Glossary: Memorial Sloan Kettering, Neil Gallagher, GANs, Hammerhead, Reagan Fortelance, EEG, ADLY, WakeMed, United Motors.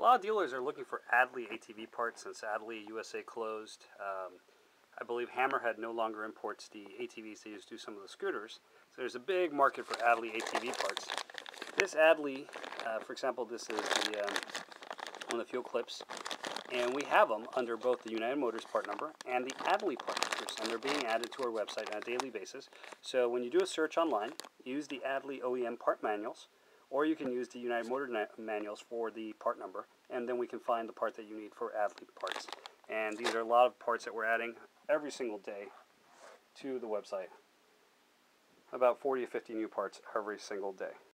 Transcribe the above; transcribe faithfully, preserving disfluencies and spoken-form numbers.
A lot of dealers are looking for ADLY A T V parts since ADLY U S A closed. Um, I believe Hammerhead no longer imports the A T Vs, they just do some of the scooters. So there's a big market for ADLY A T V parts. This ADLY, uh, for example, this is the, um, one of the fuel clips. And we have them under both the United Motors part number and the ADLY part numbers, and they're being added to our website on a daily basis. So when you do a search online, use the ADLY O E M part manuals, or you can use the United Motors manuals for the part number, and then we can find the part that you need for ADLY parts. And these are a lot of parts that we're adding every single day to the website. About forty to fifty new parts every single day.